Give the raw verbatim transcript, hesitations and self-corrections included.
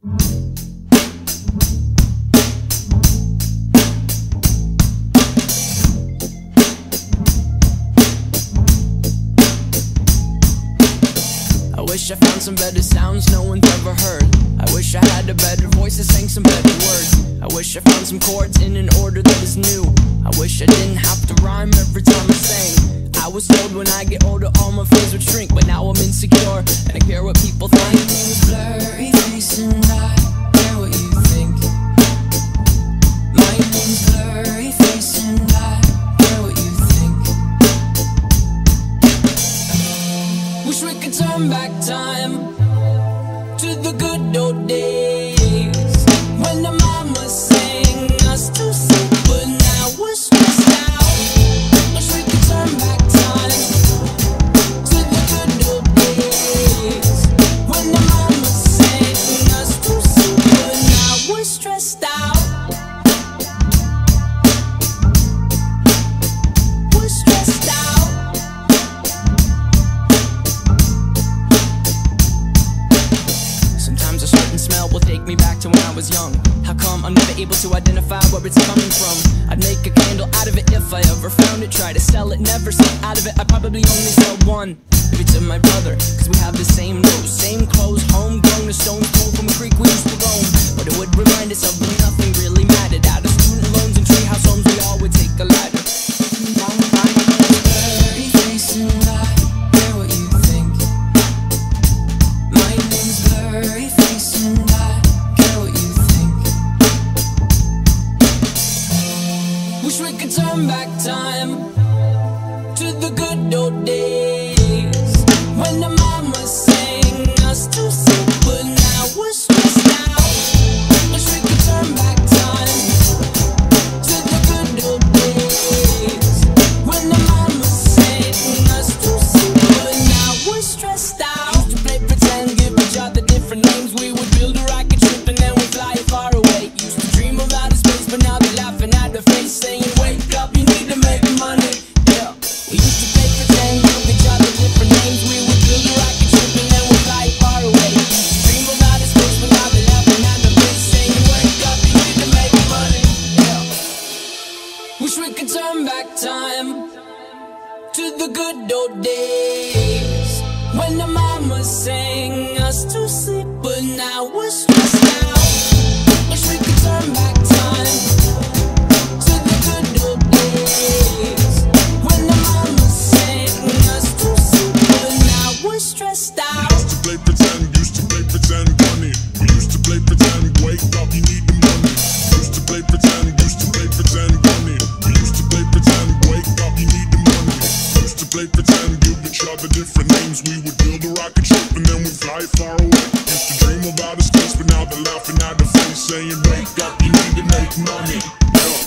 I wish I found some better sounds no one's ever heard. I wish I had a better voice that sang some better words. I wish I found some chords in an order that is new. I wish I didn't have to rhyme every time I sang. I was told when I get older all my friends would shrink, but now I'm insecure and I care what people think. My name is Blurry Face and I care what you think. My name is Blurry Face and I care what you think. Wish we could turn back time to the good old days when the mama sang us to sleep, but now we're stressed out. Wish we could turn back time to the good old days when the mama sang us to sleep, but now we're stressed out. We're stressed out. Me back to when I was young. How come I'm never able to identify where it's coming from? I'd make a candle out of it if I ever found it. Try to sell it, never sell out of it. I probably only sell one. Give it to my brother, cause we have the same nose, same clothes, homegrown. The stones cold from a creek we used to roam, but it would remind us of when nothing really mattered. Out of student loans and treehouse homes, we all would take a ladder. Blurry face and I care what you think. My name's Blurry Face and I. Wish we could turn back time to the good old days when the mama sang us to sleep, but now we're stressed out. Wish we could turn back time to the good old days when the mama sang us to sleep, but now we're stressed out. Used to play pretend, give each other different names. We would build a rocket ship and then we'd fly far away. Used to dream of outer space, but now they're laughing at the face saying, wish we could turn back time to the good old days when the mama sang us to sleep, but now we're stressed out. Wish we could turn back time to the good old days when the mama sang us to sleep, but now we're stressed out. Used to play pretend, used to play pretend, money. We used to play pretend, wake up, you need the money. Used to play pretend, used to play pretend. Pretend, give each other different names. We would build a rocket ship and then we'd fly far away. Used to dream about outer space, but now they're laughing at the face saying, wake up, you need to make money.